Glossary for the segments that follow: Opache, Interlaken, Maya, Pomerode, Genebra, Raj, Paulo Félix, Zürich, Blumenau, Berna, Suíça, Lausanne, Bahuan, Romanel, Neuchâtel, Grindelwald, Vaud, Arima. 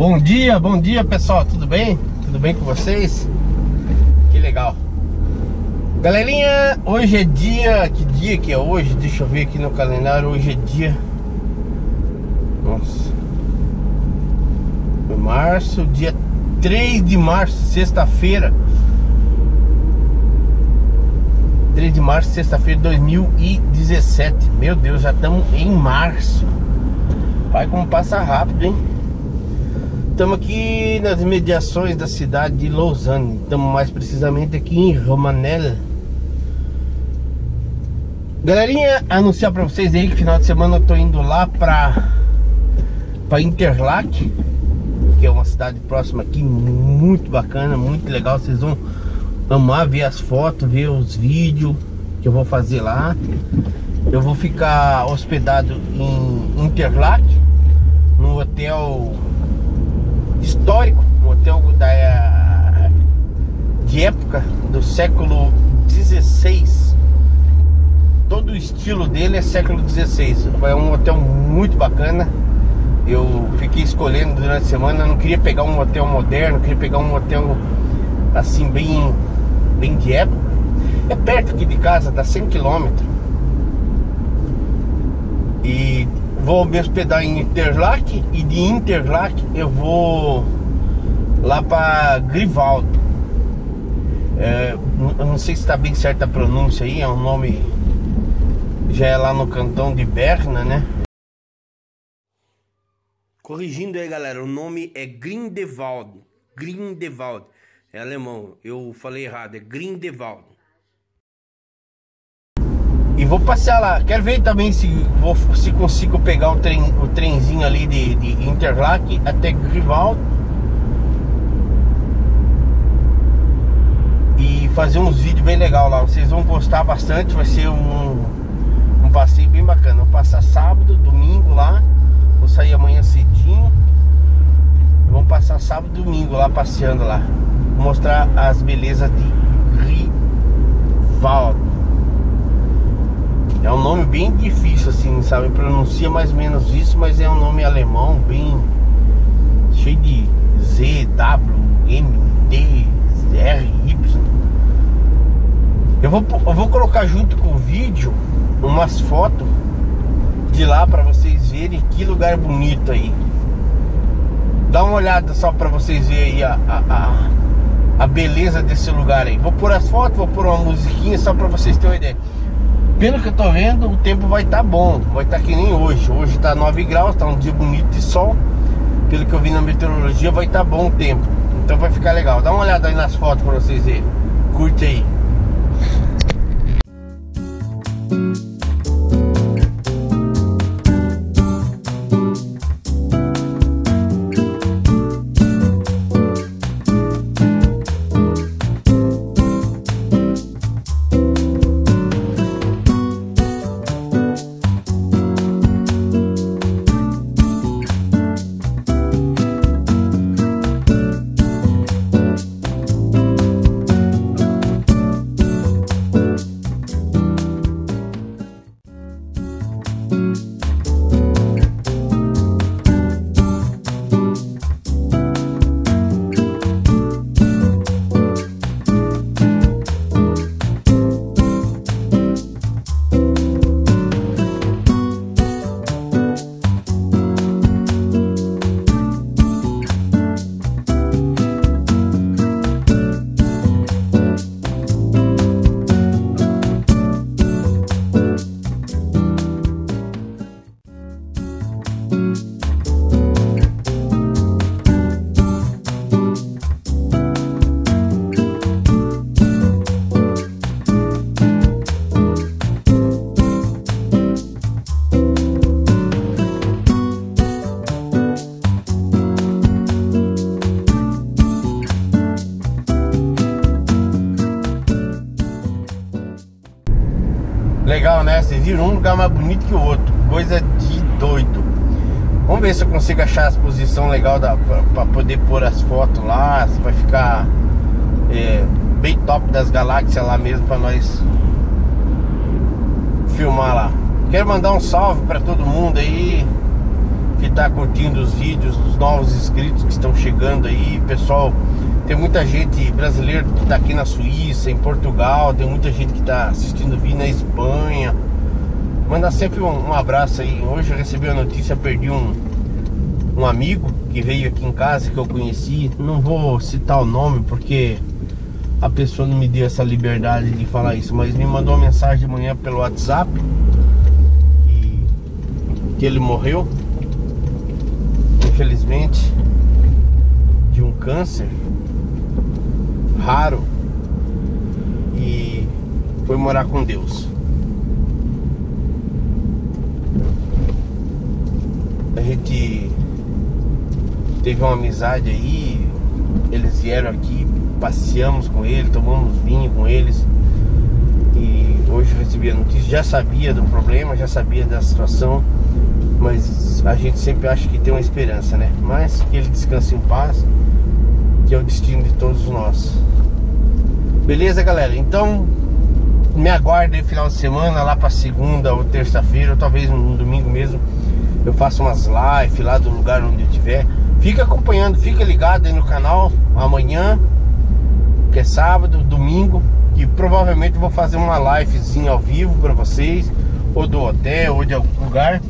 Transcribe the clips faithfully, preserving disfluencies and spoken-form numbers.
Bom dia, bom dia pessoal, tudo bem? Tudo bem com vocês? Que legal. Galerinha, hoje é dia... Que dia que é hoje? Deixa eu ver aqui no calendário. Hoje é dia... Nossa... Março, dia três de março, sexta-feira. três de março, sexta-feira de dois mil e dezessete. Meu Deus, já estamos em março. Vai como passa rápido, hein? Estamos aqui nas imediações da cidade de Lausanne. Estamos mais precisamente aqui em Romanel. Galerinha, anunciar para vocês aí que final de semana eu tô indo lá para para Interlaken, que é uma cidade próxima aqui, muito bacana, muito legal. Vocês vão amar ver as fotos, ver os vídeos que eu vou fazer lá. Eu vou ficar hospedado em Interlaken, num hotel histórico, um hotel da, de época do século dezesseis. Todo o estilo dele é século dezesseis. É um hotel muito bacana. Eu fiquei escolhendo durante a semana, eu não queria pegar um hotel moderno, eu queria pegar um hotel assim bem, bem de época. É perto aqui de casa, dá cem quilômetros. E vou me hospedar em Interlaken, e de Interlaken eu vou lá para Grindelwald. É, eu não sei se está bem certa a pronúncia aí, é um nome, já é lá no cantão de Berna, né? Corrigindo aí, galera, o nome é Grindelwald, Grindelwald, é alemão, eu falei errado, é Grindelwald. E vou passear lá, quero ver também se, vou, se consigo pegar o, trem, o trenzinho ali de, de Interlaken até Grindelwald. E fazer uns vídeos bem legais lá, vocês vão gostar bastante, vai ser um, um passeio bem bacana. Vou passar sábado, domingo lá. Vou sair amanhã cedinho. Vamos passar sábado e domingo lá passeando lá. Vou mostrar as belezas de Grindelwald. É um nome bem difícil assim, sabe? Pronuncia mais ou menos isso, mas é um nome alemão bem cheio de Z, W, M, D, R, Y. Eu vou, eu vou colocar junto com o vídeo umas fotos de lá para vocês verem que lugar bonito aí. Dá uma olhada só para vocês verem aí a, a, a beleza desse lugar aí. Vou pôr as fotos, vou pôr uma musiquinha só para vocês terem uma ideia. Pelo que eu tô vendo, o tempo vai estar bom, vai estar que nem hoje. Hoje tá nove graus, tá um dia bonito de sol. Pelo que eu vi na meteorologia, vai estar bom o tempo, então vai ficar legal. Dá uma olhada aí nas fotos para vocês verem. Curte aí. Legal, né? Vocês viram um lugar mais bonito que o outro. Coisa de doido. Vamos ver se eu consigo achar as posições legais para poder pôr as fotos lá. Se vai ficar é, bem top das galáxias lá mesmo para nós filmar lá. Quero mandar um salve para todo mundo aí. que está curtindo os vídeos, dos novos inscritos que estão chegando aí, pessoal. Tem muita gente brasileira que está aqui na Suíça, em Portugal, tem muita gente que está assistindo vir na Espanha. Mandar sempre um, um abraço aí. Hoje eu recebi a notícia, perdi um, um amigo que veio aqui em casa, que eu conheci. Não vou citar o nome porque a pessoa não me deu essa liberdade de falar isso, mas me mandou uma mensagem de manhã pelo WhatsApp e que ele morreu, infelizmente, de um câncer raro, e foi morar com Deus. A gente teve uma amizade aí, eles vieram aqui, passeamos com ele, tomamos vinho com eles. E hoje eu recebi a notícia, já sabia do problema, já sabia da situação, mas a gente sempre acha que tem uma esperança, né? Mas que ele descanse em paz, que é o destino de todos nós. Beleza, galera? Então me aguardem final de semana, lá pra segunda ou terça-feira, ou talvez no domingo mesmo, eu faço umas lives lá do lugar onde eu estiver. Fica acompanhando, fica ligado aí no canal. Amanhã, que é sábado, domingo, e provavelmente vou fazer uma livezinha ao vivo para vocês, ou do hotel, ou de algum lugar.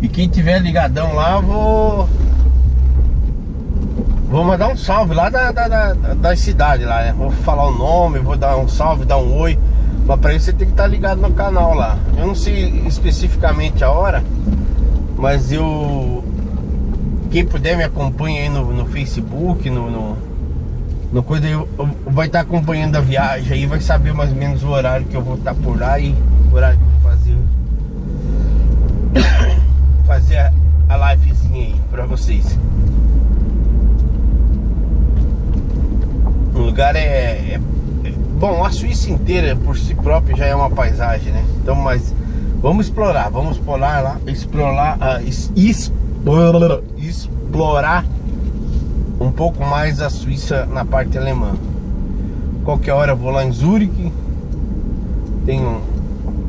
E quem tiver ligadão lá, vou Vou mandar um salve lá da, da, da, da cidade lá, né? Vou falar o nome, vou dar um salve, dar um oi. Mas para isso você tem que estar ligado no canal lá. Eu não sei especificamente a hora, mas eu... Quem puder me acompanha aí no, no Facebook, no... no... No coisa eu, eu, eu vai estar tá acompanhando a viagem aí, vai saber mais ou menos o horário que eu vou estar tá por lá e o horário que eu vou fazer fazer a, a livezinha aí pra vocês. O lugar é, é, é bom, a Suíça inteira por si própria já é uma paisagem, né? Então, mas vamos explorar, vamos explorar lá, explorar, uh, es, es, explorar um pouco mais a Suíça na parte alemã. Qualquer hora eu vou lá em Zürich. Tenho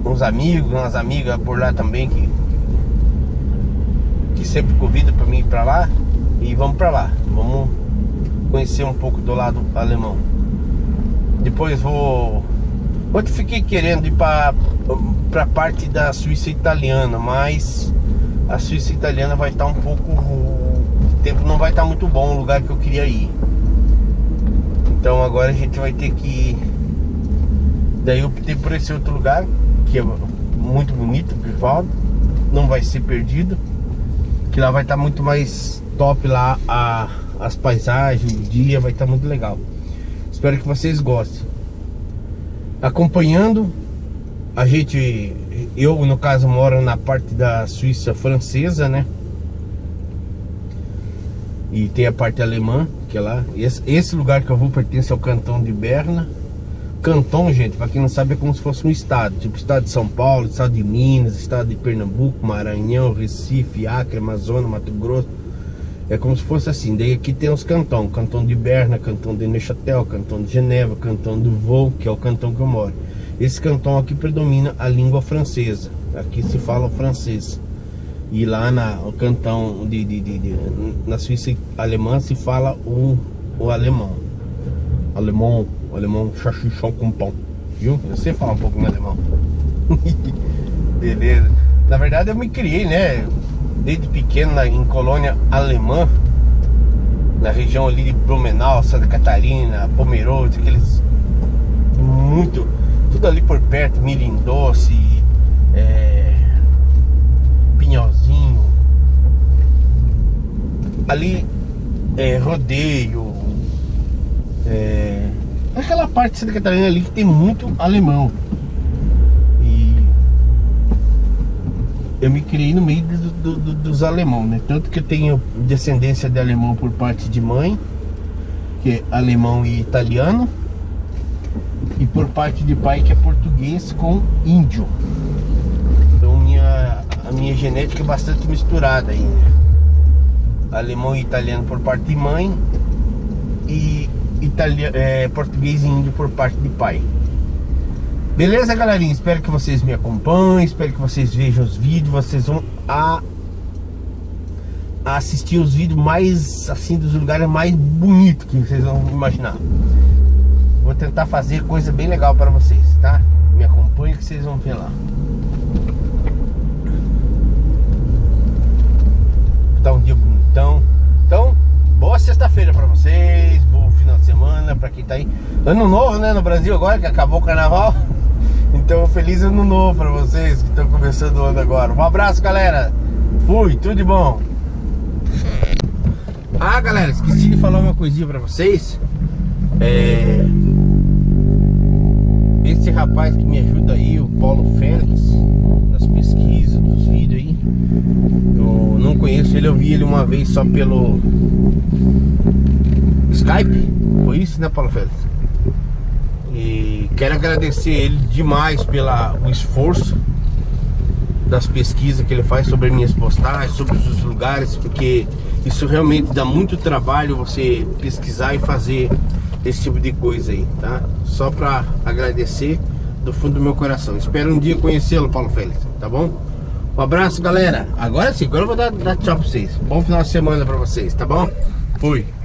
uns amigos, umas amigas por lá também que, que sempre convidam para mim ir para lá. E vamos para lá. Vamos conhecer um pouco do lado alemão. Depois vou... Eu fiquei querendo ir para a parte da Suíça italiana, mas a Suíça italiana vai estar um pouco... tempo não vai estar muito bom, o lugar que eu queria ir. Então agora a gente vai ter que ir. Daí eu optei por esse outro lugar, que é muito bonito, Grindelwald. Não vai ser perdido, que lá vai estar muito mais top lá, a, as paisagens, o dia vai estar muito legal. Espero que vocês gostem. Acompanhando a gente, eu no caso moro na parte da Suíça francesa, né? E tem a parte alemã, que é lá. Esse, esse lugar que eu vou pertence ao cantão de Berna. Cantão, gente, pra quem não sabe, é como se fosse um estado. Tipo estado de São Paulo, estado de Minas, estado de Pernambuco, Maranhão, Recife, Acre, Amazonas, Mato Grosso. É como se fosse assim. Daí aqui tem os cantões. Cantão de Berna, cantão de Neuchâtel, cantão de Genebra, cantão do Vaud, que é o cantão que eu moro. Esse cantão aqui predomina a língua francesa. Aqui se fala o francês. E lá na, no cantão de, de, de, de na Suíça alemã se fala o, o alemão. Alemão, alemão, chachichão com pão. Viu? Eu sei falar um pouco no alemão. Beleza. Na verdade eu me criei, né? Desde pequeno na, em colônia alemã. Na região ali de Blumenau, Santa Catarina, Pomerode, aqueles... Muito... Tudo ali por perto, milho doce, é... Pinhalzinho, ali é rodeio, é, aquela parte de Santa Catarina ali que tem muito alemão. E eu me criei no meio do, do, do, dos alemão, né? Tanto que eu tenho descendência de alemão por parte de mãe, que é alemão e italiano, e por parte de pai, que é português com índio. Então minha... A minha genética é bastante misturada aí, né? Alemão e italiano por parte de mãe, e italia, é, português e índio por parte de pai. Beleza, galerinha? Espero que vocês me acompanhem, espero que vocês vejam os vídeos. Vocês vão a, a assistir os vídeos mais assim dos lugares mais bonitos que vocês vão imaginar. Vou tentar fazer coisa bem legal para vocês, tá? Me acompanhe que vocês vão ver lá. Tá um dia bonitão. Então, boa sexta-feira para vocês, bom final de semana para quem tá aí. Ano novo, né, no Brasil agora que acabou o carnaval. Então, feliz ano novo para vocês que estão começando o ano agora. Um abraço, galera. Fui, tudo de bom. Ah, galera, esqueci de falar uma coisinha pra vocês. É... Esse rapaz que me ajuda aí, o Paulo Félix, nas pesquisas, dos vídeos aí, eu não conheço ele, eu vi ele uma vez só pelo Skype. Foi isso, né, Paulo Félix? E quero agradecer ele demais pelo esforço das pesquisas que ele faz sobre minhas postagens, sobre os lugares, porque isso realmente dá muito trabalho você pesquisar e fazer esse tipo de coisa aí, tá? Só pra agradecer do fundo do meu coração. Espero um dia conhecê-lo, Paulo Félix, tá bom? Um abraço, galera. Agora sim, agora eu vou dar, dar tchau pra vocês. Bom final de semana pra vocês, tá bom? Fui!